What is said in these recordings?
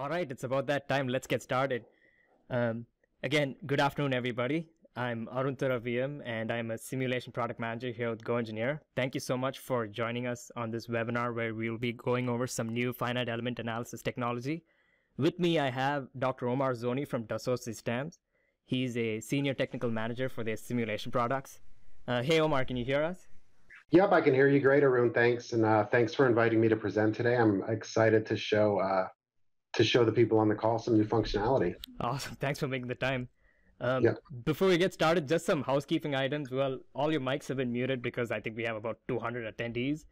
All right, it's about that time. Let's get started. Again, good afternoon, everybody. I'm Arun Tharaviam, and I'm a simulation product manager here with GoEngineer. Thank you so much for joining us on this webinar where we'll be going over some new finite element analysis technology. With me, I have Dr. Omar Zoni from Dassault Systems. He's a senior technical manager for their simulation products. Hey, Omar, can you hear us? Yep, I can hear you great, Arun. Thanks, and thanks for inviting me to present today. I'm excited to show the people on the call some new functionality. Awesome. Thanks for making the time. Before we get started, just some housekeeping items. Well, all your mics have been muted because I think we have about 200 attendees.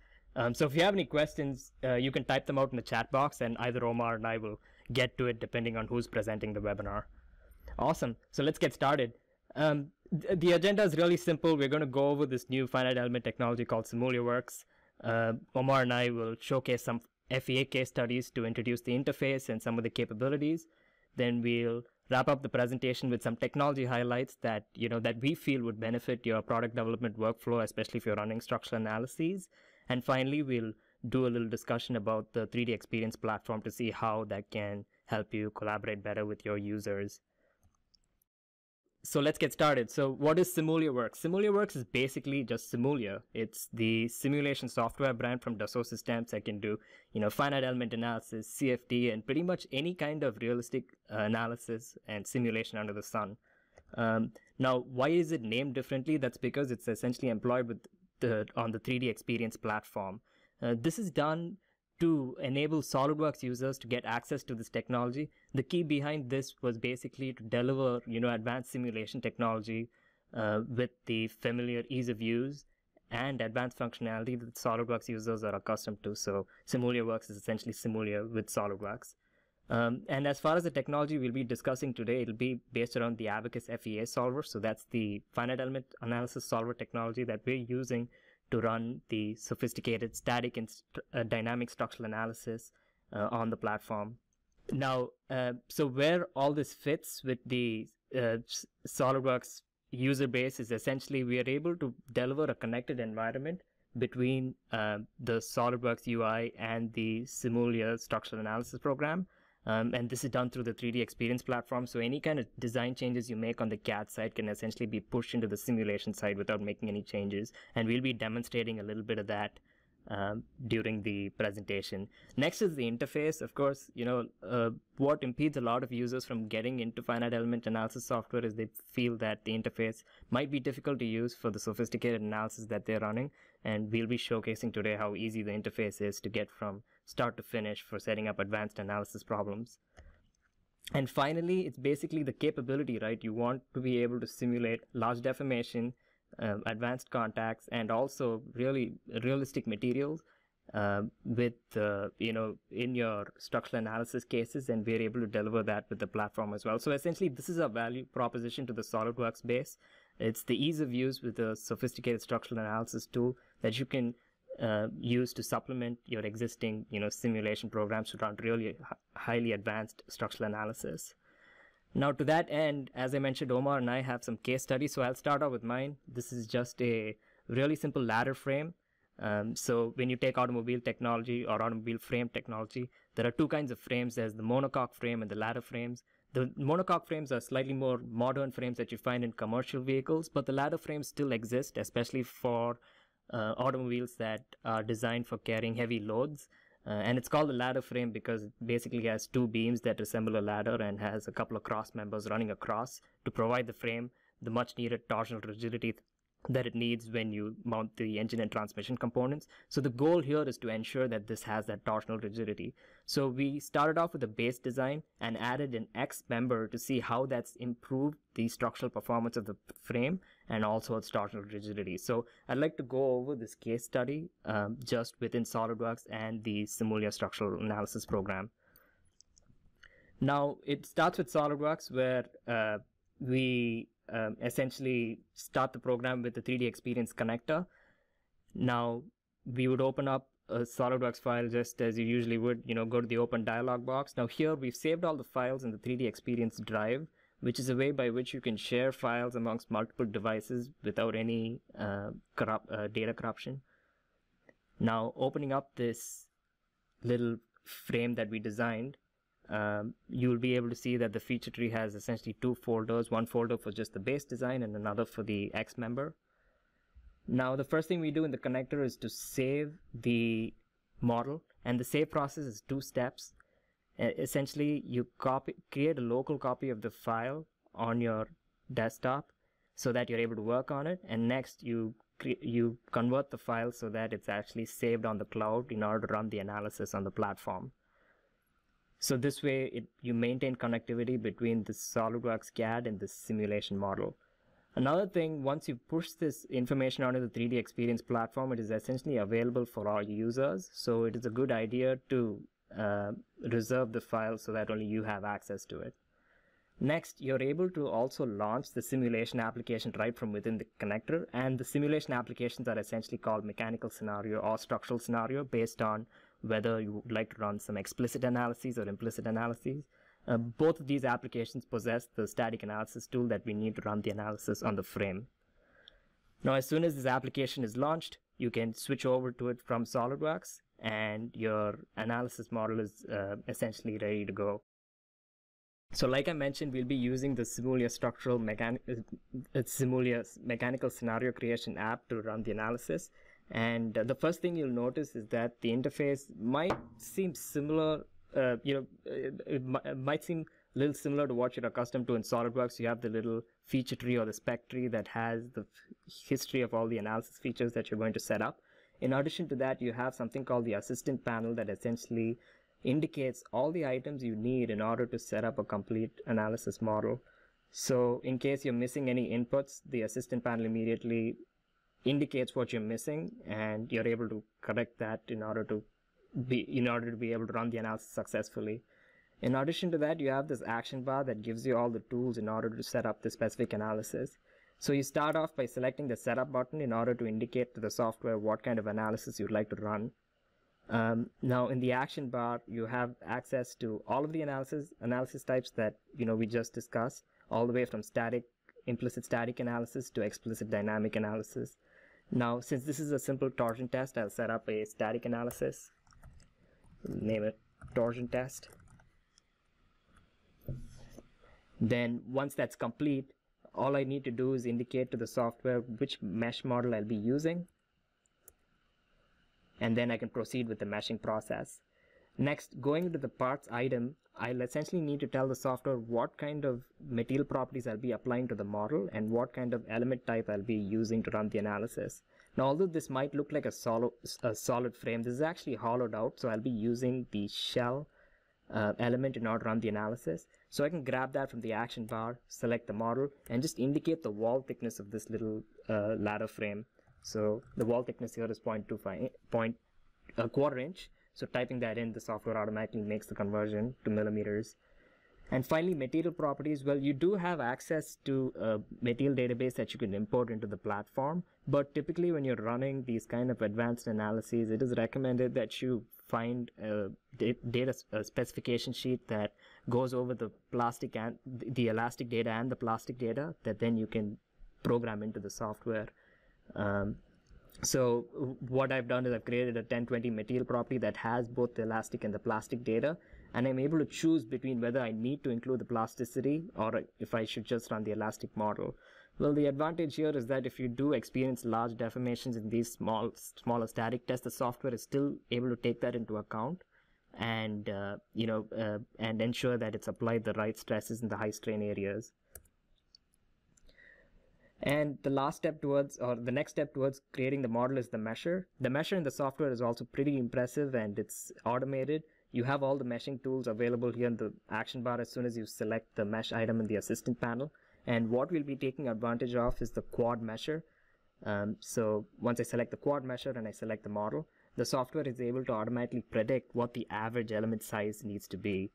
So if you have any questions, you can type them out in the chat box, and either Omar and I will get to it depending on who's presenting the webinar. Awesome. So let's get started. The agenda is really simple. We're going to go over this new finite element technology called SimuliaWorks. Omar and I will showcase some FEA case studies to introduce the interface and some of the capabilities. Then we'll wrap up the presentation with some technology highlights that that we feel would benefit your product development workflow, especially if you're running structural analyses. And finally, we'll do a little discussion about the 3D Experience platform to see how that can help you collaborate better with your users. So let's get started. So what is SimuliaWorks? SimuliaWorks is basically just Simulia. It's the simulation software brand from Dassault Systems that can do, finite element analysis, CFD, and pretty much any kind of realistic analysis and simulation under the sun. Now, why is it named differently? That's because it's essentially employed with on the 3D Experience platform. This is done to enable SolidWorks users to get access to this technology. The key behind this was basically to deliver, advanced simulation technology with the familiar ease of use and advanced functionality that SolidWorks users are accustomed to. So SimuliaWorks is essentially Simulia with SolidWorks. And as far as the technology we'll be discussing today, it'll be based around the Abaqus FEA solver. So that's the finite element analysis solver technology that we're using to run the sophisticated static and dynamic structural analysis on the platform. Now, so where all this fits with the SolidWorks user base is essentially we are able to deliver a connected environment between the SolidWorks UI and the Simulia structural analysis program. And this is done through the 3D Experience platform. So any kind of design changes you make on the CAD side can essentially be pushed into the simulation side without making any changes. And we'll be demonstrating a little bit of that during the presentation. Next is the interface. Of course, what impedes a lot of users from getting into finite element analysis software is they feel that the interface might be difficult to use for the sophisticated analysis that they're running. And we'll be showcasing today how easy the interface is to get from start to finish for setting up advanced analysis problems. And finally, it's basically the capability, right? You want to be able to simulate large deformation, advanced contacts, and also really realistic materials with, in your structural analysis cases, and we're able to deliver that with the platform as well. So essentially, this is a value proposition to the SolidWorks base. It's the ease of use with a sophisticated structural analysis tool that you can use to supplement your existing, simulation programs to run really highly advanced structural analysis. Now, to that end, as I mentioned, Omar and I have some case studies, so I'll start out with mine. This is just a really simple ladder frame. So when you take automobile technology or automobile frame technology, there are two kinds of frames. There's the monocoque frame and the ladder frames. The monocoque frames are slightly more modern frames that you find in commercial vehicles, but the ladder frames still exist, especially for automobiles that are designed for carrying heavy loads, and it's called a ladder frame because it basically has two beams that resemble a ladder and has a couple of cross members running across to provide the frame the much needed torsional rigidity that it needs when you mount the engine and transmission components. So the goal here is to ensure that this has that torsional rigidity. So we started off with a base design and added an X member to see how that's improved the structural performance of the frame and also its torsional rigidity. So I'd like to go over this case study just within SolidWorks and the Simulia structural analysis program. Now, it starts with SolidWorks where we essentially start the program with the 3D Experience connector. Now, we would open up a SolidWorks file just as you usually would, go to the open dialog box. Now here, we've saved all the files in the 3D Experience drive, which is a way by which you can share files amongst multiple devices without any data corruption. Now, opening up this little frame that we designed, you will be able to see that the feature tree has essentially two folders, one folder for just the base design and another for the X member. Now the first thing we do in the connector is to save the model, and the save process is two steps. Essentially, you create a local copy of the file on your desktop so that you're able to work on it, and next you convert the file so that it's actually saved on the cloud in order to run the analysis on the platform. So this way you maintain connectivity between the SOLIDWORKS CAD and the simulation model. Another thing, once you push this information onto the 3D Experience platform, it is essentially available for all users. So it is a good idea to reserve the file so that only you have access to it. Next, you're able to also launch the simulation application right from within the connector, and the simulation applications are essentially called mechanical scenario or structural scenario based on whether you would like to run some explicit analyses or implicit analyses. Both of these applications possess the static analysis tool that we need to run the analysis on the frame. Now, as soon as this application is launched, you can switch over to it from SOLIDWORKS, and your analysis model is essentially ready to go. So like I mentioned, we'll be using the Simulia mechanical scenario creation app to run the analysis. And the first thing you'll notice is that the interface might seem similar, it might seem a little similar to what you're accustomed to in SolidWorks. You have the little feature tree or the spec tree that has the history of all the analysis features that you're going to set up. In addition to that, you have something called the assistant panel that essentially indicates all the items you need in order to set up a complete analysis model. So in case you're missing any inputs, the assistant panel immediately indicates what you're missing, and you're able to correct that in order to be able to run the analysis successfully. In addition to that, you have this action bar that gives you all the tools in order to set up the specific analysis. So you start off by selecting the setup button in order to indicate to the software what kind of analysis you'd like to run. Now in the action bar, you have access to all of the analysis types that we just discussed, all the way from implicit static analysis to explicit dynamic analysis. Now, since this is a simple torsion test, I'll set up a static analysis. Name it torsion test. Then once that's complete, all I need to do is indicate to the software which mesh model I'll be using, and then I can proceed with the meshing process. Next, going into the parts item, I'll essentially need to tell the software what kind of material properties I'll be applying to the model and what kind of element type I'll be using to run the analysis. Now, although this might look like a solid frame, this is actually hollowed out, so I'll be using the shell element in order to run the analysis. So I can grab that from the action bar, select the model, and just indicate the wall thickness of this little ladder frame. So the wall thickness here is 0.25, a quarter inch. So typing that in, the software automatically makes the conversion to millimeters. And finally, material properties. Well, you do have access to a material database that you can import into the platform, but typically when you're running these kind of advanced analyses, it is recommended that you find a data specification sheet that goes over the plastic and the elastic data and the plastic data that then you can program into the software. So what I've done is I've created a 1020 material property that has both the elastic and the plastic data, and I'm able to choose between whether I need to include the plasticity or if I should just run the elastic model. Well, the advantage here is that if you do experience large deformations in these smaller static tests, the software is still able to take that into account and and ensure that it's applied the right stresses in the high strain areas. And the last step towards, or the next step towards creating the model, is the mesher. The mesher in the software is also pretty impressive, and it's automated. You have all the meshing tools available here in the action bar as soon as you select the mesh item in the assistant panel. And what we'll be taking advantage of is the quad mesher. So once I select the quad mesher and I select the model, the software is able to automatically predict what the average element size needs to be.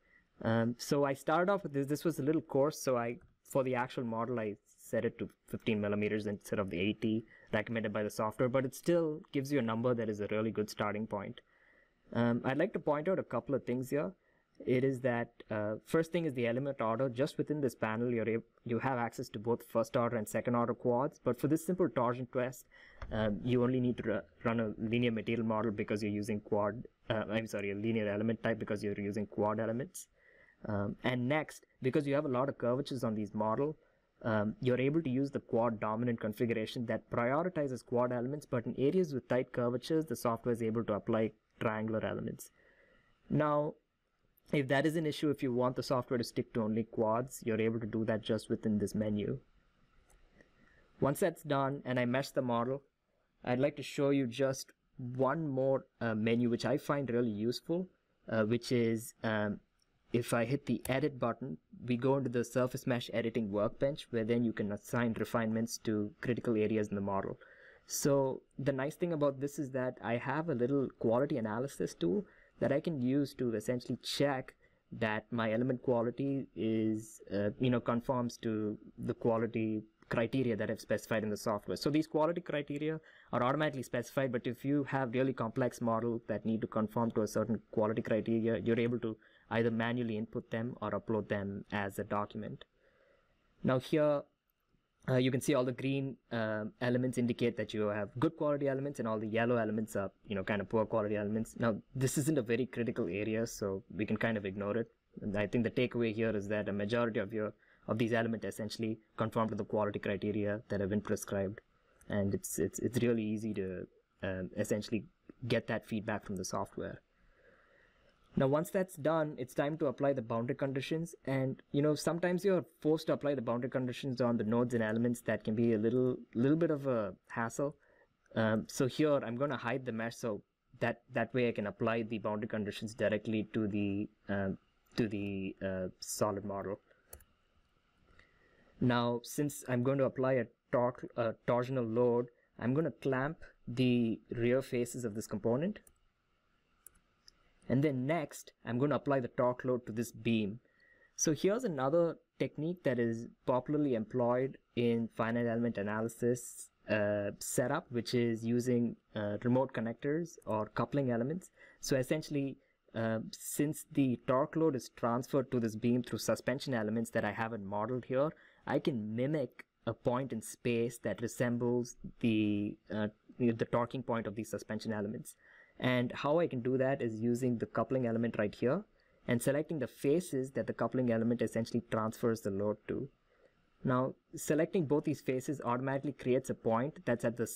So I started off with this. This was a little coarse, so for the actual model, I set it to 15 millimeters instead of the 80 recommended by the software, but it still gives you a number that is a really good starting point. I'd like to point out a couple of things here. It is that first thing is the element order. Just within this panel, you have access to both first order and second order quads, but for this simple torsion test, you only need to run a linear material model because you're using a linear element type because you're using quad elements. And next, because you have a lot of curvatures on these model, you're able to use the quad dominant configuration that prioritizes quad elements, but in areas with tight curvatures, the software is able to apply triangular elements. Now, if that is an issue, if you want the software to stick to only quads, you're able to do that just within this menu. Once that's done and I mesh the model, I'd like to show you just one more menu which I find really useful, which is if I hit the edit button, we go into the surface mesh editing workbench where then you can assign refinements to critical areas in the model. So the nice thing about this is that I have a little quality analysis tool that I can use to essentially check that my element quality is, conforms to the quality criteria that I've specified in the software. So these quality criteria are automatically specified, but if you have really complex models that need to conform to a certain quality criteria, you're able to either manually input them or upload them as a document. Now here, you can see all the green elements indicate that you have good quality elements, and all the yellow elements are, kind of poor quality elements. Now, this isn't a very critical area, so we can kind of ignore it. And I think the takeaway here is that a majority of these elements essentially conform to the quality criteria that have been prescribed, and it's really easy to essentially get that feedback from the software. Now, once that's done, it's time to apply the boundary conditions. And, sometimes you're forced to apply the boundary conditions on the nodes and elements. That can be a little bit of a hassle. So here, I'm going to hide the mesh so that way I can apply the boundary conditions directly to the, solid model. Now, since I'm going to apply a torsional load, I'm going to clamp the rear faces of this component. And then next, I'm going to apply the torque load to this beam. So here's another technique that is popularly employed in finite element analysis setup, which is using remote connectors or coupling elements. So essentially, since the torque load is transferred to this beam through suspension elements that I haven't modeled here, I can mimic a point in space that resembles the torquing point of these suspension elements. And how I can do that is using the coupling element right here and selecting the faces that the coupling element essentially transfers the load to. Now, selecting both these faces automatically creates a point that's at the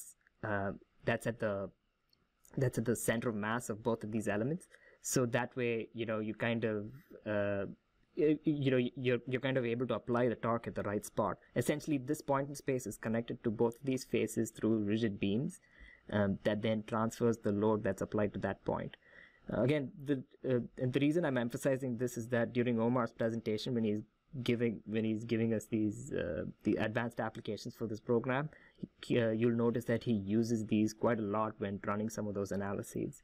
center of mass of both of these elements. So that way, you kind of you're kind of able to apply the torque at the right spot. Essentially, this point in space is connected to both of these faces through rigid beams. That then transfers the load that's applied to that point. Again, the reason I'm emphasizing this is that during Omar's presentation, when he's giving us these the advanced applications for this program, you'll notice that he uses these quite a lot when running some of those analyses.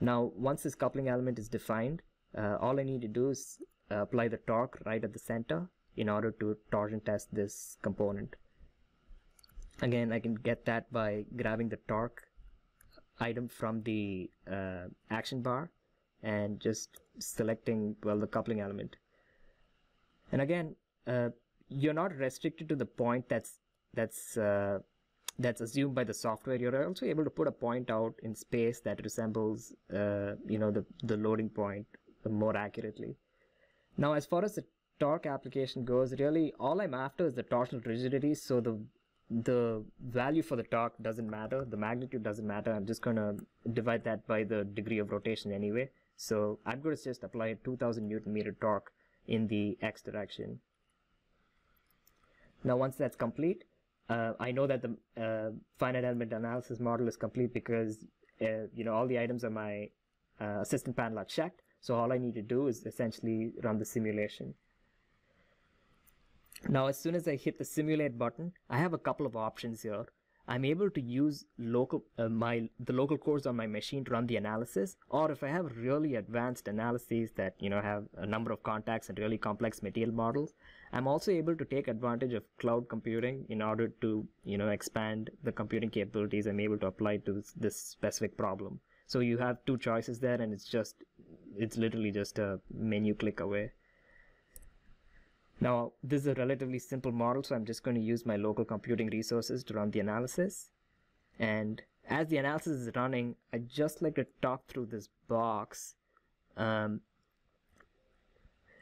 Now, once this coupling element is defined, all I need to do is apply the torque right at the center in order to torsion test this component. Again, I can get that by grabbing the torque item from the action bar and just selecting, well, the coupling element. And again, you're not restricted to the point that's assumed by the software. You're also able to put a point out in space that resembles, the loading point more accurately. Now, as far as the torque application goes, really all I'm after is the torsional rigidity. So the value for the torque doesn't matter, the magnitude doesn't matter. I'm just going to divide that by the degree of rotation anyway. So I'm going to just apply a 2000 newton meter torque in the x direction. Now, once that's complete, I know that the finite element analysis model is complete because all the items on my assistant panel are checked. So all I need to do is essentially run the simulation. Now, as soon as I hit the simulate button, I have a couple of options here. I'm able to use the local cores on my machine to run the analysis, or if I have really advanced analyses that have a number of contacts and really complex material models, I'm also able to take advantage of cloud computing in order to expand the computing capabilities I'm able to apply to this specific problem. So you have two choices there, and it's literally just a menu click away. Now, this is a relatively simple model, so I'm just going to use my local computing resources to run the analysis. And as the analysis is running, I'd just like to talk through this box.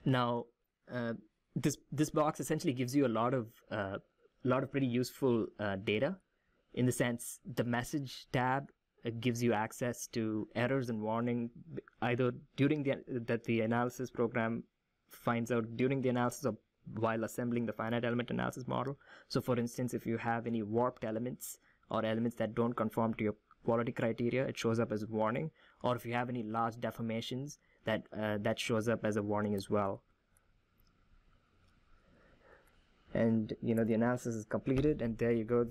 Now, this box essentially gives you a lot of pretty useful data. In the sense, the message tab gives you access to errors and warning either during the analysis program finds out during the analysis or while assembling the finite element analysis model. So, for instance, if you have any warped elements or elements that don't conform to your quality criteria, it shows up as a warning. Or if you have any large deformations, that shows up as a warning as well. And you know, the analysis is completed, and there you go.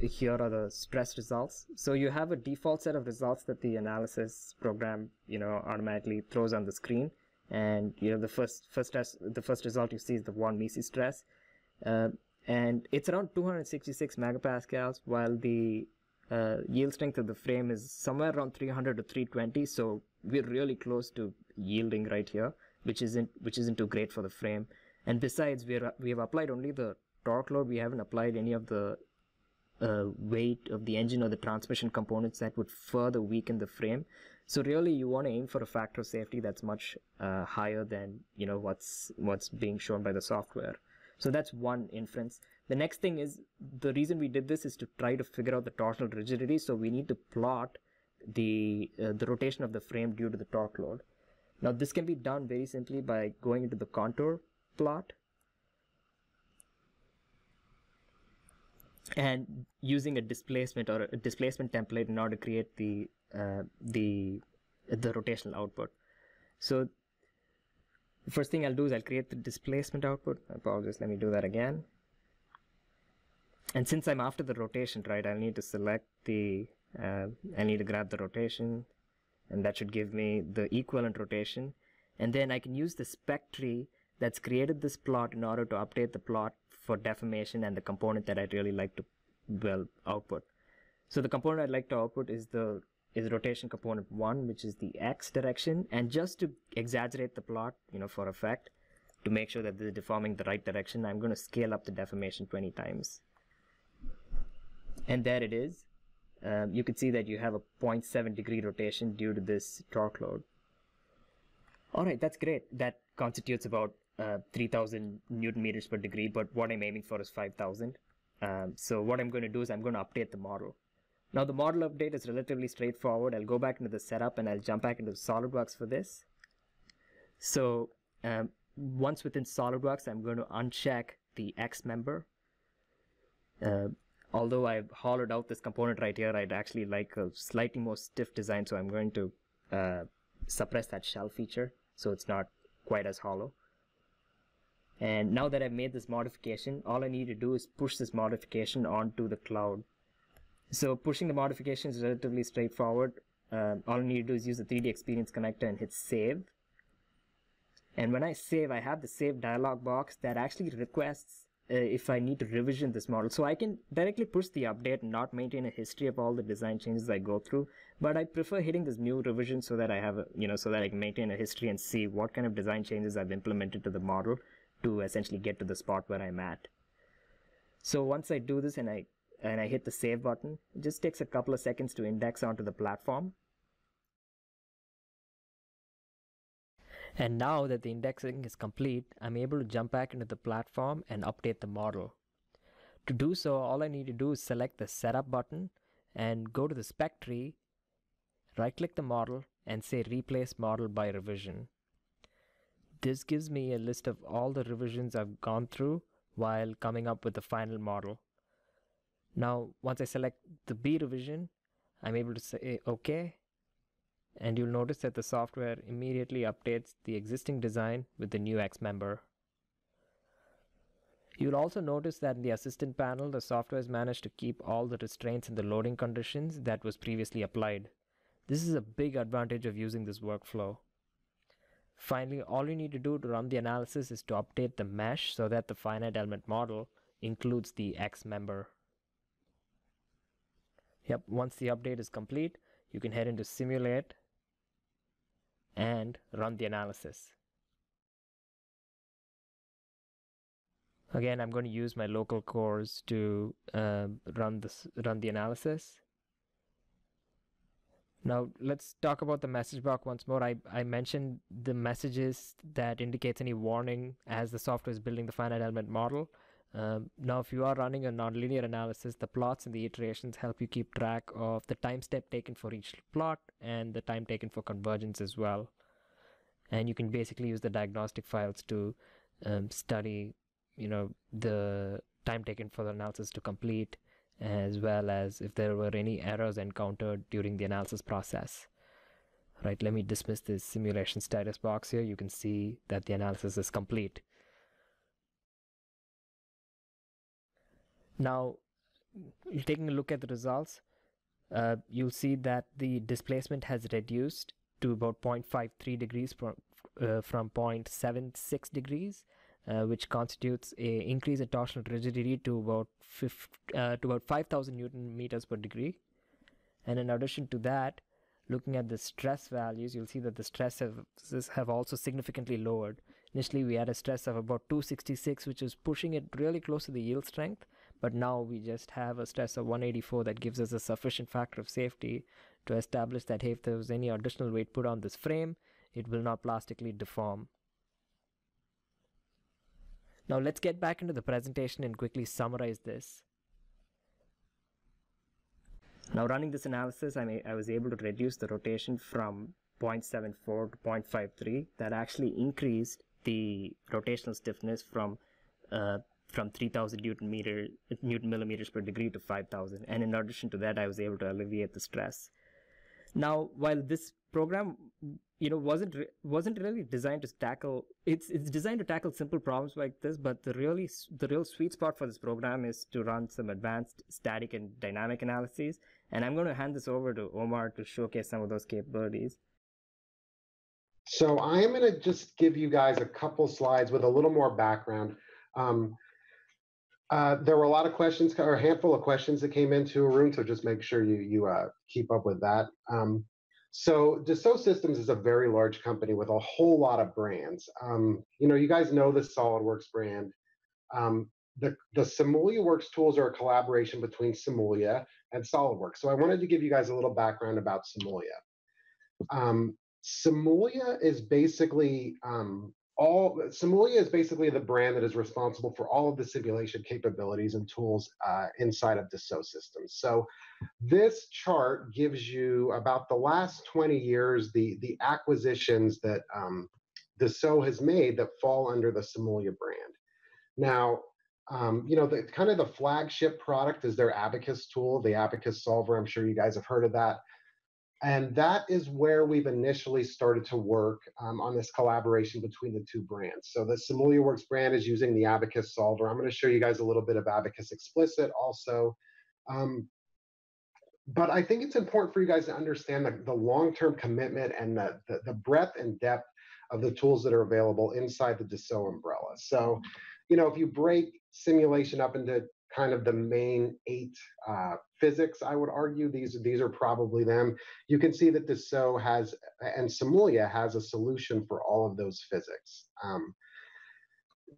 Here are the stress results. So you have a default set of results that the analysis program, you know, automatically throws on the screen. And you know, the first result you see is the von Mises stress, and it's around 266 megapascals, while the yield strength of the frame is somewhere around 300 to 320. So we're really close to yielding right here, which isn't too great for the frame. And besides, we have applied only the torque load. We haven't applied any of the weight of the engine or the transmission components that would further weaken the frame. So really, you want to aim for a factor of safety that's much higher than, you know, what's being shown by the software. So that's one inference. The next thing is, the reason we did this is to try to figure out the torsional rigidity. So we need to plot the rotation of the frame due to the torque load. Now this can be done very simply by going into the contour plot and using a displacement template in order to create the rotational output. So the first thing I'll do is I'll create the displacement output. Apologies, let me do that again. And since I'm after the rotation, right, I'll need to select the I need to grab the rotation, and that should give me the equivalent rotation. And then I can use the spec tree that's created this plot in order to update the plot for deformation and the component that I'd really like to, well, output. So the component I'd like to output is rotation component 1, which is the X direction. And just to exaggerate the plot, you know, for effect, to make sure that this is deforming the right direction, I'm going to scale up the deformation 20 times. And there it is. You can see that you have a 0.7 degree rotation due to this torque load. All right, that's great. That constitutes about 3,000 newton meters per degree, but what I'm aiming for is 5,000. So what I'm going to do is I'm going to update the model. Now the model update is relatively straightforward. I'll go back into the setup and I'll jump back into SolidWorks for this. So once within SolidWorks, I'm going to uncheck the X member. Although I've hollowed out this component right here, I'd actually like a slightly more stiff design, so I'm going to suppress that shell feature so it's not quite as hollow. And now that I've made this modification, all I need to do is push this modification onto the cloud. So pushing the modification is relatively straightforward. All I need to do is use the 3D Experience connector and hit save. And when I save, I have the save dialog box that actually requests if I need to revision this model. So I can directly push the update and not maintain a history of all the design changes I go through. But I prefer hitting this new revision so that I have a, you know, so that I can maintain a history and see what kind of design changes I've implemented to the model, to essentially get to the spot where I'm at. So once I do this and I hit the save button, it just takes a couple of seconds to index onto the platform. And now that the indexing is complete, I'm able to jump back into the platform and update the model. To do so, all I need to do is select the setup button and go to the spec tree, right click the model and say replace model by revision. This gives me a list of all the revisions I've gone through while coming up with the final model. Now, once I select the B revision, I'm able to say OK. And you'll notice that the software immediately updates the existing design with the new X member. You'll also notice that in the assistant panel, the software has managed to keep all the restraints and the loading conditions that was previously applied. This is a big advantage of using this workflow. Finally, all you need to do to run the analysis is to update the mesh so that the finite element model includes the X member. Yep, once the update is complete, you can head into Simulate and run the analysis. Again, I'm going to use my local cores to run the analysis. Now let's talk about the message box once more. I mentioned the messages that indicates any warning as the software is building the finite element model. Now, if you are running a nonlinear analysis, the plots and the iterations help you keep track of the time step taken for each plot and the time taken for convergence as well. And you can basically use the diagnostic files to study, you know, the time taken for the analysis to complete, as well as if there were any errors encountered during the analysis process. Right, let me dismiss this simulation status box here. You can see that the analysis is complete. Now, taking a look at the results, you'll see that the displacement has reduced to about 0.53 degrees from 0.76 degrees, which constitutes a increase in torsional rigidity to about 5,000 Newton meters per degree. And in addition to that, looking at the stress values, you'll see that the stresses have also significantly lowered. Initially, we had a stress of about 266, which was pushing it really close to the yield strength. But now we just have a stress of 184 that gives us a sufficient factor of safety to establish that, hey, if there was any additional weight put on this frame, it will not plastically deform. Now let's get back into the presentation and quickly summarize this. Now, running this analysis, I was able to reduce the rotation from 0.74 to 0.53. That actually increased the rotational stiffness from 3,000 Newton millimeters per degree to 5,000. And in addition to that, I was able to alleviate the stress. Now, while this program, you know, wasn't really designed to tackle, it's designed to tackle simple problems like this, but the real sweet spot for this program is to run some advanced static and dynamic analyses. And I'm going to hand this over to Omar to showcase some of those capabilities. So I'm going to just give you guys a couple slides with a little more background. There were a lot of questions, or a handful of questions that came into Arun, so just make sure you keep up with that. So Dassault Systems is a very large company with a whole lot of brands. You know, you guys know the SolidWorks brand. The SimuliaWorks tools are a collaboration between Simulia and SolidWorks. So I wanted to give you guys a little background about Simulia. Simulia is basically the brand that is responsible for all of the simulation capabilities and tools inside of Dassault Systems. So this chart gives you about the last 20 years, the acquisitions that Dassault has made that fall under the Simulia brand. Now, you know, the flagship product is their Abaqus tool, the Abaqus solver. I'm sure you guys have heard of that. And that is where we've initially started to work on this collaboration between the two brands. So the SimuliaWorks brand is using the Abaqus solver. I'm going to show you guys a little bit of Abaqus Explicit also. But I think it's important for you guys to understand the long-term commitment and the breadth and depth of the tools that are available inside the Dassault umbrella. So, you know, if you break simulation up into kind of the main 8 physics, I would argue these are probably them. You can see that Dassault has, and Simulia has, a solution for all of those physics.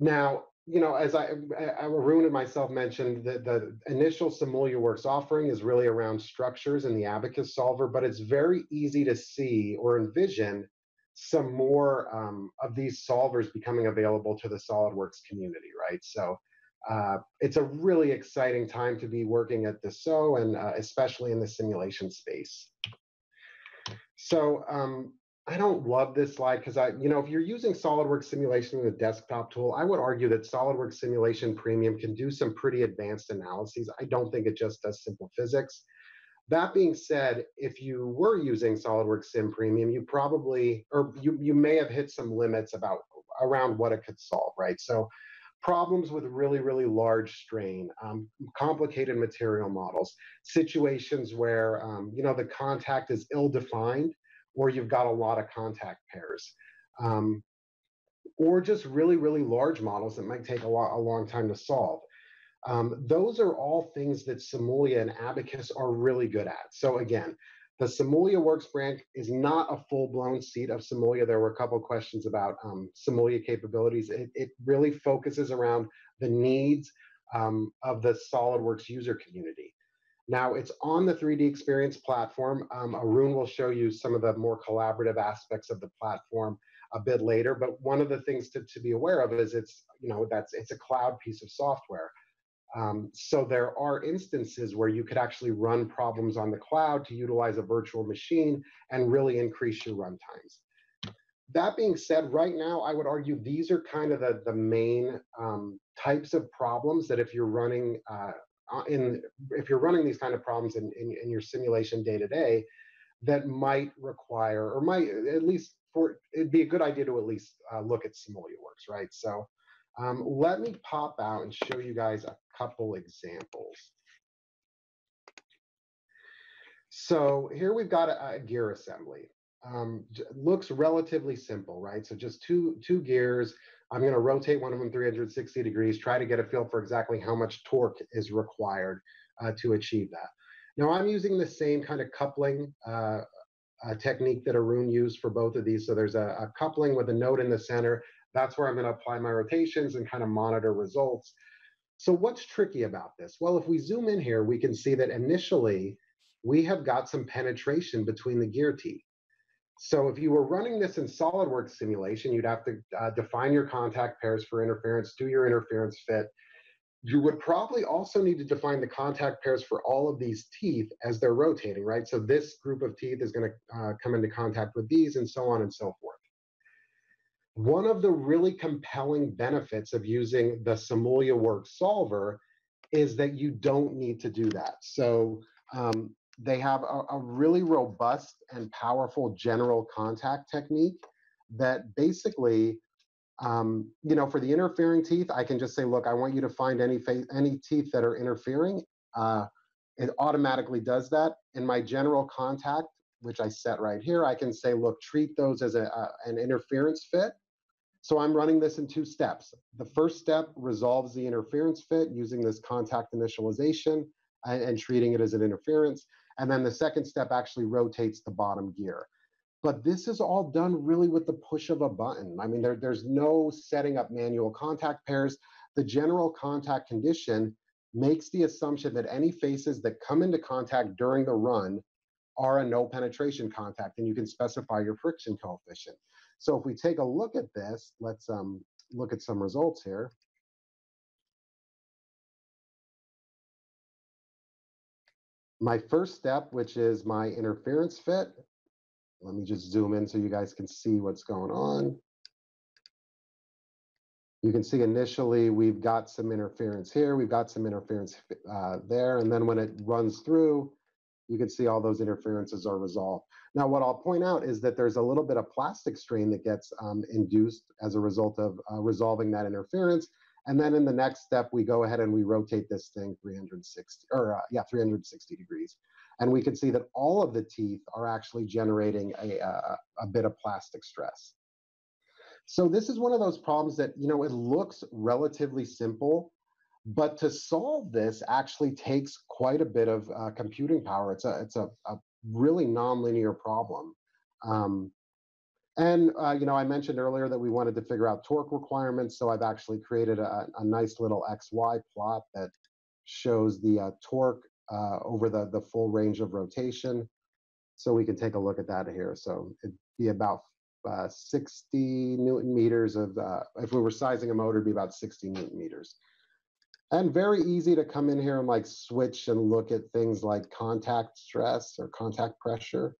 Now, you know, as Arun and myself mentioned, the initial SimuliaWorks offering is really around structures and the Abaqus solver, but it's very easy to see or envision some more of these solvers becoming available to the SolidWorks community, right? So it's a really exciting time to be working at Dassault, and especially in the simulation space. So I don't love this slide because you know, if you're using SolidWorks simulation in the desktop tool, I would argue that SolidWorks Simulation Premium can do some pretty advanced analyses. I don't think it just does simple physics. That being said, if you were using SolidWorks Sim Premium, you probably, or you may have hit some limits around what it could solve, right? So problems with really, really large strain, complicated material models, situations where, you know, the contact is ill-defined, or you've got a lot of contact pairs, or just really, really large models that might take a long time to solve. Those are all things that Simulia and Abaqus are really good at. So again, the SimuliaWorks brand is not a full-blown seat of Simulia. There were a couple of questions about Simulia capabilities. It really focuses around the needs of the SolidWorks user community. Now it's on the 3D Experience platform. Arun will show you some of the more collaborative aspects of the platform a bit later, but one of the things to be aware of is it's a cloud piece of software. So there are instances where you could actually run problems on the cloud to utilize a virtual machine and really increase your run times. That being said, right now, I would argue these are kind of the main types of problems that if you're running these kind of problems in your simulation day-to-day, that might require, or might at least, it'd be a good idea to at least look at SimuliaWorks, right? So let me pop out and show you guys a couple examples. So here we've got a gear assembly. Looks relatively simple, right? So just two gears. I'm going to rotate one of them 360 degrees, try to get a feel for exactly how much torque is required to achieve that. Now I'm using the same kind of coupling technique that Arun used for both of these. So there's a coupling with a node in the center. That's where I'm going to apply my rotations and kind of monitor results. So what's tricky about this? Well, if we zoom in here, we can see that initially we have got some penetration between the gear teeth. So if you were running this in SolidWorks simulation, you'd have to define your contact pairs for interference, do your interference fit. You would probably also need to define the contact pairs for all of these teeth as they're rotating, right? So this group of teeth is going to come into contact with these and so on and so forth. One of the really compelling benefits of using the SimuliaWorks solver is that you don't need to do that. So they have a really robust and powerful general contact technique that basically, you know, for the interfering teeth, I can just say, look, I want you to find any teeth that are interfering. It automatically does that. In my general contact, which I set right here, I can say, look, treat those as an interference fit. So I'm running this in two steps. The first step resolves the interference fit using this contact initialization and treating it as an interference. And then the second step actually rotates the bottom gear. But this is all done really with the push of a button. I mean, there's no setting up manual contact pairs. The general contact condition makes the assumption that any faces that come into contact during the run are a no penetration contact, and you can specify your friction coefficient. So if we take a look at this, let's look at some results here. My first step, which is my interference fit. Let me just zoom in so you guys can see what's going on. You can see initially we've got some interference here. We've got some interference there. And then when it runs through, you can see all those interferences are resolved. Now, what I'll point out is that there's a little bit of plastic strain that gets induced as a result of resolving that interference. And then in the next step, we go ahead and we rotate this thing 360 degrees. And we can see that all of the teeth are actually generating a bit of plastic stress. So this is one of those problems that, you know, it looks relatively simple, but to solve this actually takes quite a bit of computing power. It's a really nonlinear problem. You know, I mentioned earlier that we wanted to figure out torque requirements, so I've actually created a nice little XY plot that shows the torque over the full range of rotation. So we can take a look at that here. So it'd be about 60 newton meters of, if we were sizing a motor, it'd be about 60 newton meters. And very easy to come in here and like switch and look at things like contact stress or contact pressure.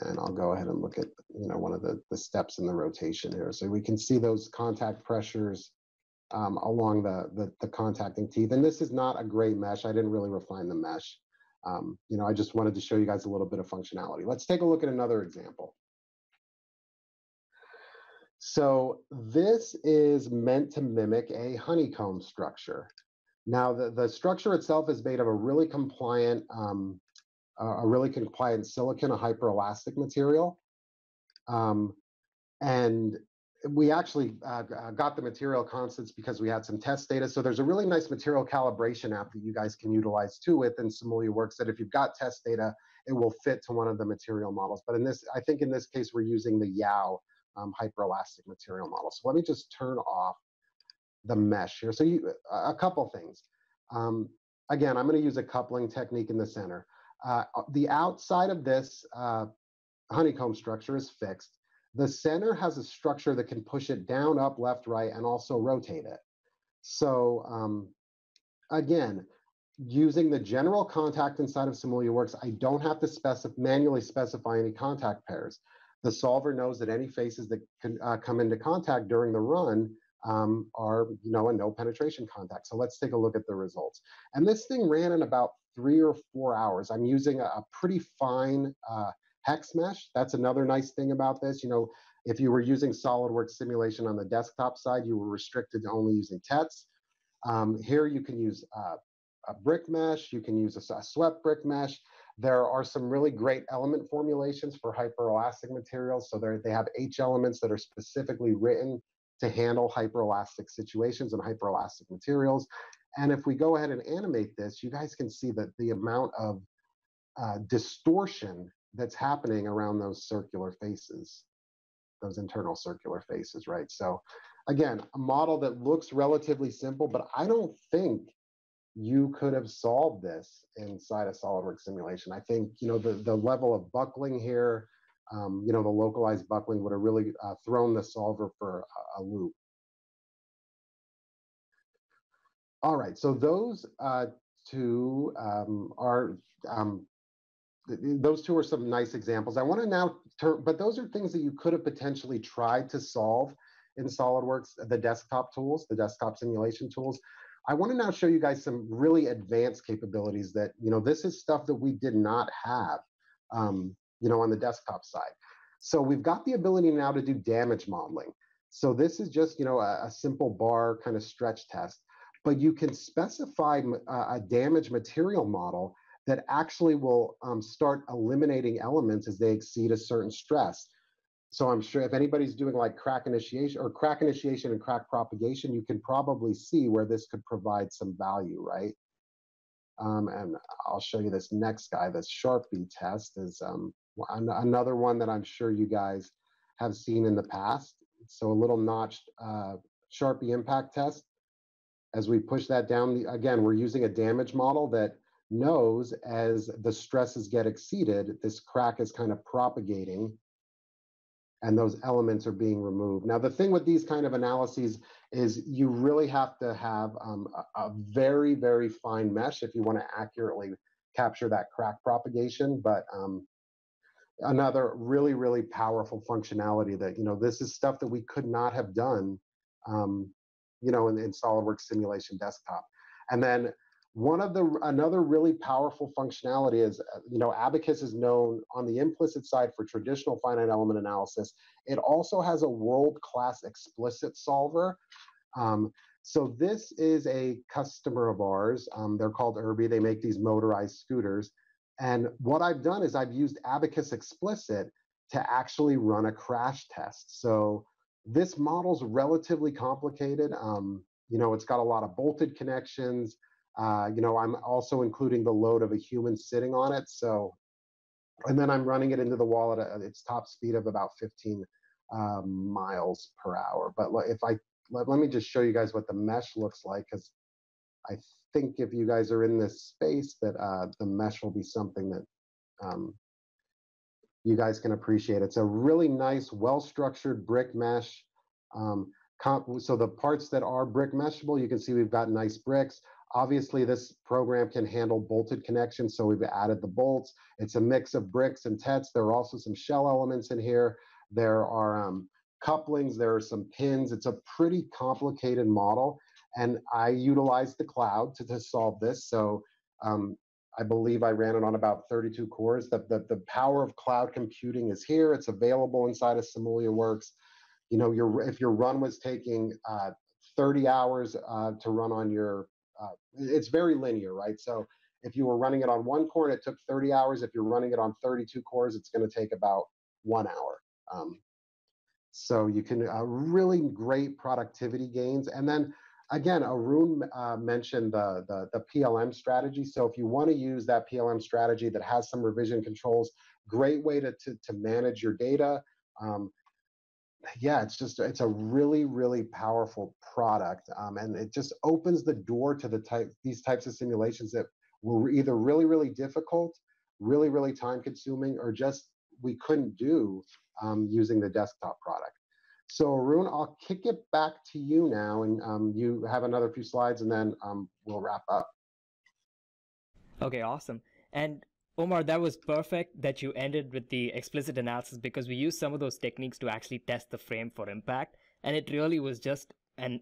And I'll go ahead and look at, you know, one of the steps in the rotation here. So we can see those contact pressures along the contacting teeth. And this is not a great mesh. I didn't really refine the mesh. You know, I just wanted to show you guys a little bit of functionality. Let's take a look at another example. So this is meant to mimic a honeycomb structure. Now, the structure itself is made of a really compliant silicon, a hyperelastic material. And we actually got the material constants because we had some test data. So there's a really nice material calibration app that you guys can utilize too within SimuliaWorks that if you've got test data, it will fit to one of the material models. But in this, I think in this case, we're using the YAO hyperelastic material model. So let me just turn off the mesh here. So a couple things. Again, I'm going to use a coupling technique in the center. The outside of this honeycomb structure is fixed. The center has a structure that can push it down, up, left, right, and also rotate it. So again, using the general contact inside of SimuliaWorks, I don't have to manually specify any contact pairs. The solver knows that any faces that can come into contact during the run are, a no penetration contact. So let's take a look at the results. And this thing ran in about 3 or 4 hours. I'm using a pretty fine hex mesh. That's another nice thing about this. If you were using SolidWorks simulation on the desktop side, you were restricted to only using TETs. Here you can use a brick mesh. You can use a swept brick mesh. There are some really great element formulations for hyperelastic materials. So they have H elements that are specifically written to handle hyperelastic situations and hyperelastic materials. And if we go ahead and animate this, you guys can see that the amount of distortion that's happening around those circular faces, those internal circular faces, right? So again, a model that looks relatively simple, but I don't think you could have solved this inside a SolidWorks simulation. I think, the level of buckling here, the localized buckling would have really thrown the solver for a loop. All right, so those two are some nice examples. I want to now turn, but those are things that you could have potentially tried to solve in SolidWorks, the desktop tools, the desktop simulation tools. I want to now show you guys some really advanced capabilities that, this is stuff that we did not have, on the desktop side. So we've got the ability now to do damage modeling. So this is just, a simple bar kind of stretch test, but you can specify a damage material model that actually will start eliminating elements as they exceed a certain stress. So I'm sure if anybody's doing like crack initiation and crack propagation, you can probably see where this could provide some value, right? And I'll show you this next guy. This Sharpie test is another one that I'm sure you guys have seen in the past. So a little notched Sharpie impact test. As we push that down, again, we're using a damage model that knows as the stresses get exceeded, this crack is kind of propagating and those elements are being removed. Now, the thing with these kind of analyses is you really have to have a very, very fine mesh if you want to accurately capture that crack propagation. But another really, really powerful functionality that, this is stuff that we could not have done, in SolidWorks simulation desktop. And then another really powerful functionality is, Abaqus is known on the implicit side for traditional finite element analysis. It also has a world-class explicit solver. So this is a customer of ours. They're called Irby. They make these motorized scooters. And what I've done is I've used Abaqus Explicit to actually run a crash test. So this model's relatively complicated. It's got a lot of bolted connections. I'm also including the load of a human sitting on it. So, and then I'm running it into the wall at its top speed of about 15 miles per hour. But let me just show you guys what the mesh looks like, because I think if you guys are in this space that the mesh will be something that you guys can appreciate. It's a really nice, well-structured brick mesh. So the parts that are brick meshable, you can see we've got nice bricks. Obviously, this program can handle bolted connections, so we've added the bolts. It's a mix of bricks and TETs. There are also some shell elements in here. There are couplings. There are some pins. It's a pretty complicated model, and I utilized the cloud to solve this. So I believe I ran it on about 32 cores. The power of cloud computing is here. It's available inside of SimuliaWorks. If your run was taking 30 hours to run on your it's very linear, right? So if you were running it on one core and it took 30 hours, if you're running it on 32 cores, it's going to take about 1 hour. So you can really great productivity gains. And then again, Arun mentioned the PLM strategy. So if you want to use that PLM strategy that has some revision controls, great way to manage your data. yeah, it's a really, really powerful product. And it just opens the door to these types of simulations that were either really, really difficult, really, really time consuming, or just we couldn't do using the desktop product. So Arun, I'll kick it back to you now, and you have another few slides, and then we'll wrap up. Okay, awesome. And Omar, that was perfect that you ended with the explicit analysis, because we used some of those techniques to actually test the frame for impact, and it really was just an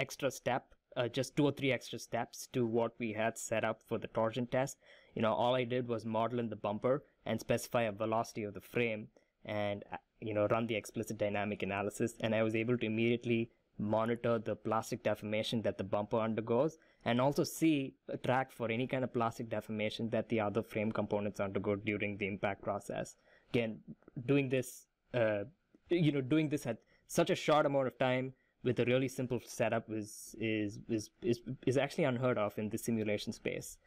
extra step, just 2 or 3 extra steps to what we had set up for the torsion test. You know, all I did was model in the bumper and specify a velocity of the frame, and you know, run the explicit dynamic analysis, and I was able to immediately monitor the plastic deformation that the bumper undergoes, and also see a track for any kind of plastic deformation that the other frame components undergo during the impact process. Again, doing this, doing this at such a short amount of time with a really simple setup is actually unheard of in the simulation space.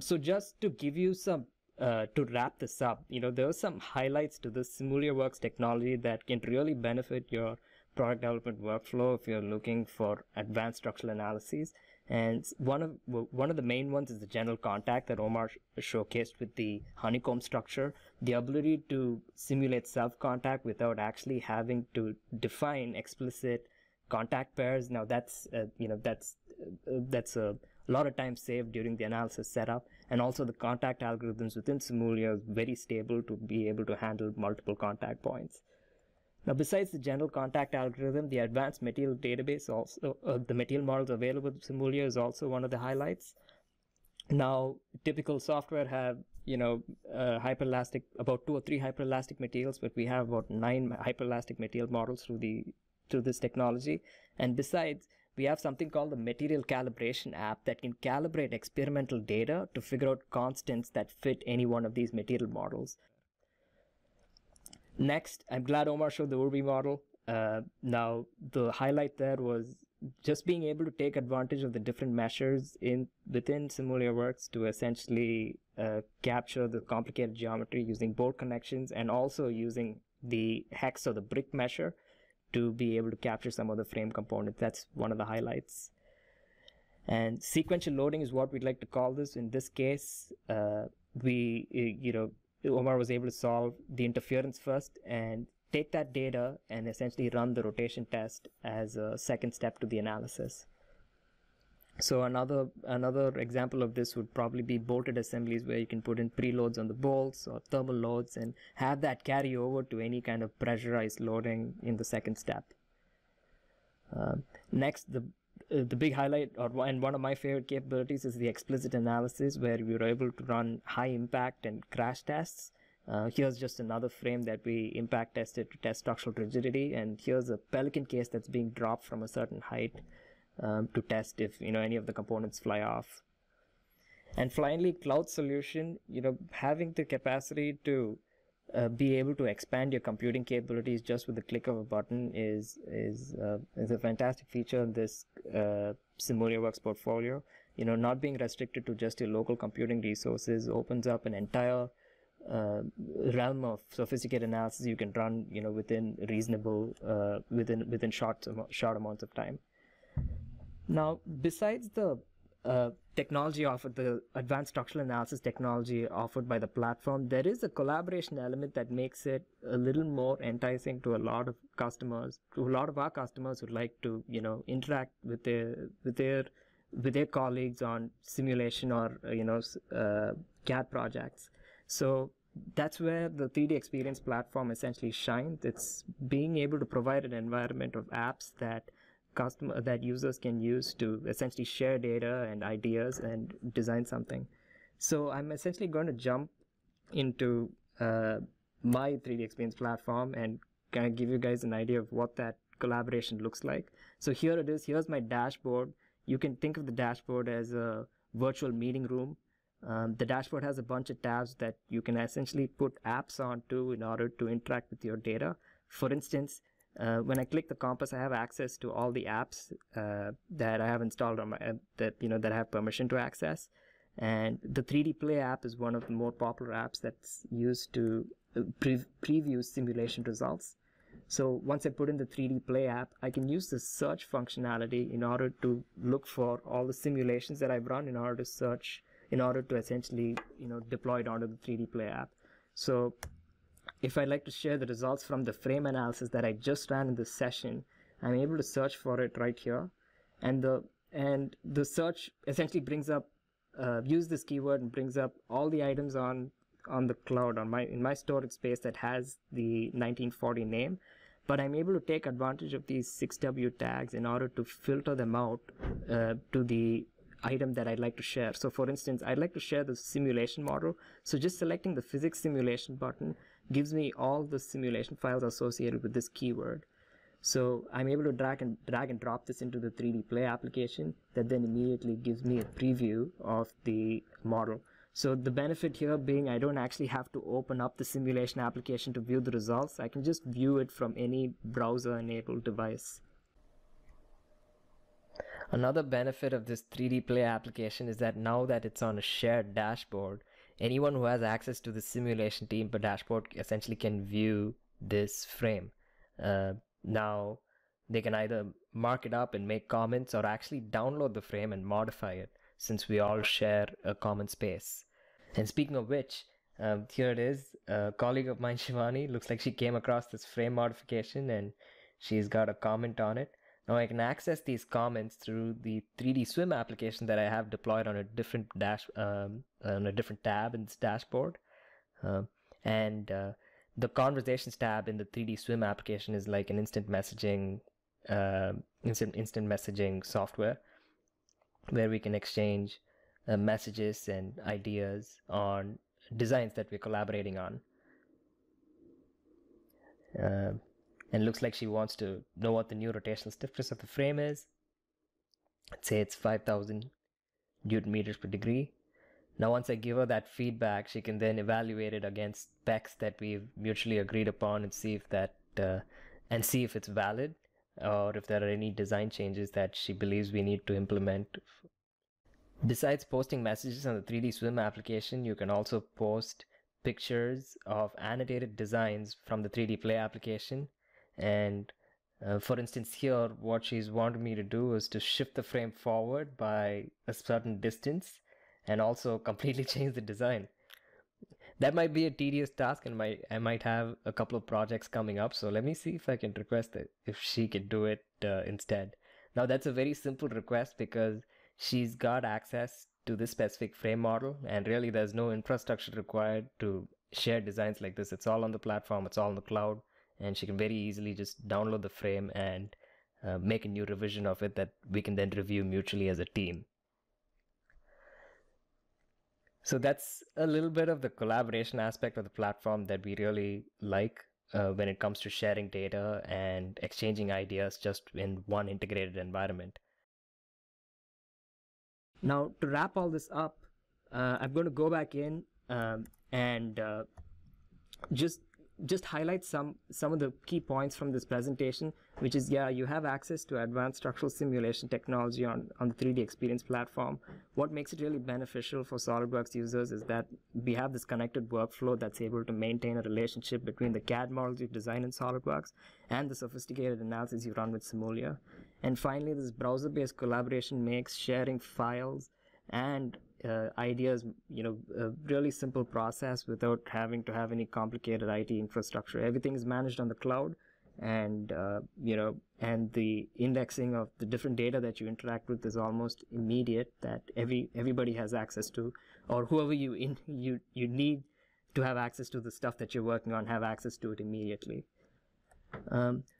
So just to give you some to wrap this up, you know, there are some highlights to the SimuliaWorks technology that can really benefit your product development workflow if you're looking for advanced structural analyses. And one of the main ones is the general contact that Omar showcased with the honeycomb structure, the ability to simulate self-contact without actually having to define explicit contact pairs. Now that's that's a lot of time saved during the analysis setup, and also the contact algorithms within Simulia is very stable to be able to handle multiple contact points. Now, besides the general contact algorithm, the advanced material database, also the material models available with Simulia, is also one of the highlights. Now, typical software have hyperelastic, about 2 or 3 hyperelastic materials, but we have about 9 hyperelastic material models through this technology. And besides, we have something called the material calibration app that can calibrate experimental data to figure out constants that fit any one of these material models. Next, I'm glad Omar showed the Irby model. Now, the highlight there was just being able to take advantage of the different measures within SimuliaWorks to essentially capture the complicated geometry using board connections, and also using the hex or the brick measure to be able to capture some of the frame components. That's one of the highlights. And sequential loading is what we'd like to call this. In this case, Omar was able to solve the interference first and take that data and essentially run the rotation test as a second step to the analysis. So another example of this would probably be bolted assemblies, where you can put in preloads on the bolts or thermal loads and have that carry over to any kind of pressurized loading in the second step. Next, the big highlight, and one of my favorite capabilities, is the explicit analysis, where we were able to run high impact and crash tests. Here's just another frame that we impact tested to test structural rigidity, and here's a pelican case that's being dropped from a certain height to test if any of the components fly off. And finally, cloud solution, having the capacity to be able to expand your computing capabilities just with the click of a button is a fantastic feature in this SimuliaWorks portfolio. Not being restricted to just your local computing resources opens up an entire realm of sophisticated analysis you can run within reasonable within short amounts of time. Now, besides the technology offered, the advanced structural analysis technology offered by the platform, there is a collaboration element that makes it a little more enticing to a lot of our customers who like to interact with their colleagues on simulation or CAD projects. So that's where the 3D Experience platform essentially shines. It's being able to provide an environment of apps that users can use to essentially share data and ideas and design something. So I'm essentially going to jump into my 3D Experience platform and kind of give you guys an idea of what that collaboration looks like. So here it is. Here's my dashboard. You can think of the dashboard as a virtual meeting room. The dashboard has a bunch of tabs that you can essentially put apps onto in order to interact with your data. For instance, when I click the compass, I have access to all the apps that I have installed on my that I have permission to access. And the 3D Play app is one of the more popular apps that's used to preview simulation results. So once I put in the 3D Play app, I can use the search functionality in order to look for all the simulations that I've run in order to search, in order to essentially, you know, deploy it onto the 3D Play app. So if I'd like to share the results from the frame analysis that I just ran in this session, I'm able to search for it right here. And the search essentially brings up, use this keyword and brings up all the items on the cloud, in my storage space that has the 1940 name. But I'm able to take advantage of these 6W tags in order to filter them out to the item that I'd like to share. So for instance, I'd like to share the simulation model. So just selecting the physics simulation button gives me all the simulation files associated with this keyword. So I'm able to drag and drop this into the 3D Play application that then immediately gives me a preview of the model. So the benefit here being I don't actually have to open up the simulation application to view the results. I can just view it from any browser-enabled device. Another benefit of this 3D Play application is that now that it's on a shared dashboard, anyone who has access to the simulation team per dashboard essentially can view this frame. Now they can either mark it up and make comments or actually download the frame and modify it, since we all share a common space. And speaking of which, here it is. A colleague of mine, Shivani, looks like she came across this frame modification and she's got a comment on it. Now I can access these comments through the 3D Swim application that I have deployed on a different tab in this dashboard. The Conversations tab in the 3D Swim application is like an instant messaging software where we can exchange messages and ideas on designs that we're collaborating on. And looks like she wants to know what the new rotational stiffness of the frame is. Let's say it's 5,000 Newton meters per degree. Now once I give her that feedback, she can then evaluate it against specs that we've mutually agreed upon and see if that and see if it's valid or if there are any design changes that she believes we need to implement. Besides posting messages on the 3D Swim application, you can also post pictures of annotated designs from the 3D Play application. And for instance here, what she's wanted me to do is to shift the frame forward by a certain distance and also completely change the design. That might be a tedious task, and I might have a couple of projects coming up, so let me see if I can request that if she can do it instead. Now that's a very simple request because she's got access to this specific frame model, and really there's no infrastructure required to share designs like this. It's all on the platform, it's all on the cloud, and she can very easily just download the frame and make a new revision of it that we can then review mutually as a team. So that's a little bit of the collaboration aspect of the platform that we really like when it comes to sharing data and exchanging ideas just in one integrated environment. Now to wrap all this up, I'm going to go back in and just highlight some of the key points from this presentation, which is, yeah, you have access to advanced structural simulation technology on the 3D Experience platform. What makes it really beneficial for SolidWorks users is that we have this connected workflow that's able to maintain a relationship between the CAD models you design in SolidWorks and the sophisticated analysis you run with Simulia. And finally, this browser-based collaboration makes sharing files and ideas, you know, a really simple process without having to have any complicated IT infrastructure. Everything is managed on the cloud, and and the indexing of the different data that you interact with is almost immediate. That everybody has access to, or whoever you need to have access to the stuff that you're working on, have access to it immediately.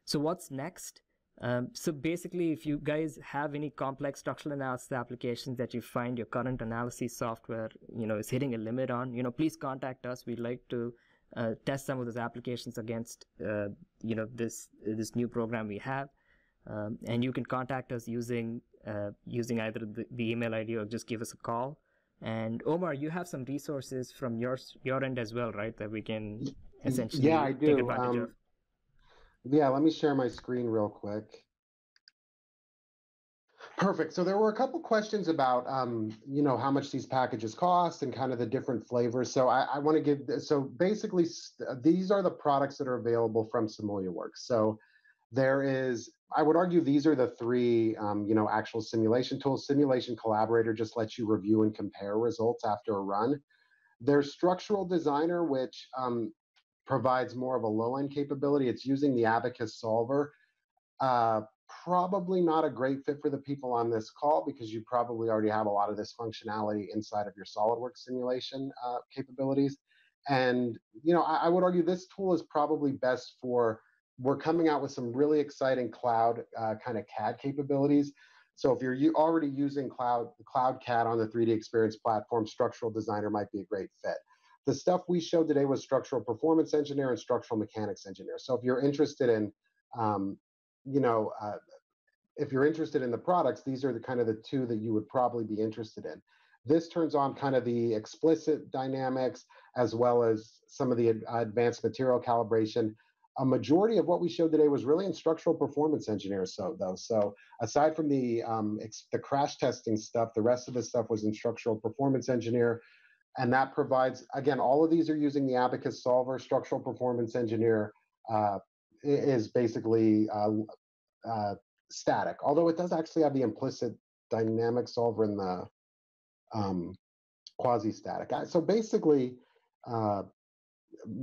So what's next? So basically, if you guys have any complex structural analysis applications that you find your current analysis software, you know, is hitting a limit on, you know, please contact us. We'd like to test some of those applications against, this new program we have. And you can contact us using either the email ID or just give us a call. And Omar, you have some resources from your end as well, right? That we can essentially take advantage of. Yeah, let me share my screen real quick. Perfect. So there were a couple questions about, you know, how much these packages cost and kind of the different flavors. So I want to give, so basically these are the products that are available from SimuliaWorks. So there is, I would argue these are the three, you know, actual simulation tools. Simulation Collaborator just lets you review and compare results after a run. There's Structural Designer, which provides more of a low-end capability. It's using the Abaqus solver. Probably not a great fit for the people on this call because you probably already have a lot of this functionality inside of your SolidWorks simulation capabilities. And, you know, I would argue this tool is probably best for, we're coming out with some really exciting cloud kind of CAD capabilities. So if you're already using cloud CAD on the 3D Experience platform, Structural Designer might be a great fit. The stuff we showed today was Structural Performance Engineer and Structural Mechanics Engineer. So if you're interested in, you know, if you're interested in the products, these are the kind of the two that you would probably be interested in. This turns on kind of the explicit dynamics as well as some of the advanced material calibration. A majority of what we showed today was really in Structural Performance Engineer, so aside from the crash testing stuff, the rest of the stuff was in Structural Performance Engineer, and that provides, again, all of these are using the Abaqus solver. Structural Performance Engineer is basically static, although it does actually have the implicit dynamic solver in the quasi-static. So basically,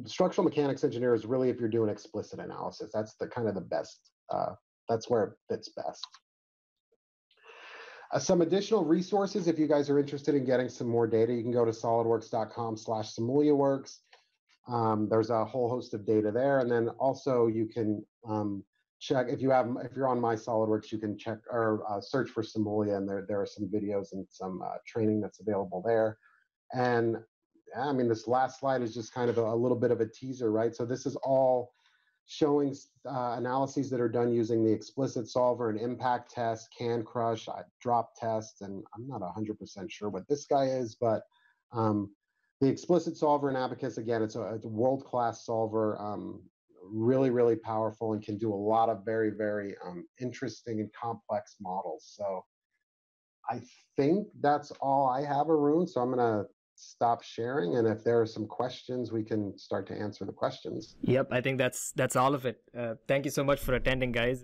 Structural Mechanics Engineer is really if you're doing explicit analysis. That's the kind of the best, that's where it fits best. Some additional resources, if you guys are interested in getting some more data, you can go to solidworks.com/SimuliaWorks. There's a whole host of data there, and then also you can check if you're on My SolidWorks, you can check or search for Simulia, and there are some videos and some training that's available there. And I mean, this last slide is just kind of a little bit of a teaser, right? So this is all showing analyses that are done using the explicit solver and impact test, can crush, drop test, and I'm not 100% sure what this guy is, but the explicit solver in Abaqus, again, it's a world-class solver, really, really powerful, and can do a lot of very, very interesting and complex models. So I think that's all I have, Arun, so I'm going to stop sharing, and if there are some questions, we can start to answer the questions. Yep, I think that's all of it. Thank you so much for attending, guys.